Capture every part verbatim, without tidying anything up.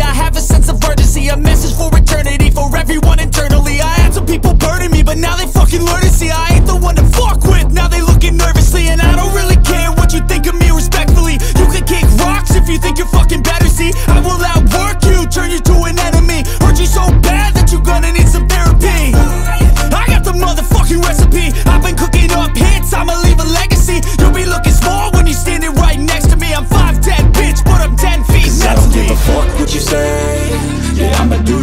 I have a sense of urgency. A message for eternity, for everyone internally. I had some people burning me, but now they fucking learn to see I ain't the one to fuck with, now they looking nervously. And I don't really care what you think of me, respectfully. You can kick rocks if you think you're fucking better, see. I will outwork you, turn you to an enemy. Hurt you so bad that you're gonna need some therapy. I got the motherfucking recipe. I've been cooking up hits, I'ma leave a legacy. You'll be looking small when you're standing right next to me. I'm five ten, bitch, but I'm ten feet. Cause I don't give a fuck what you say. Yeah, I'ma do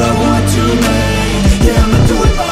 I want to make. Yeah, I'ma do it my way.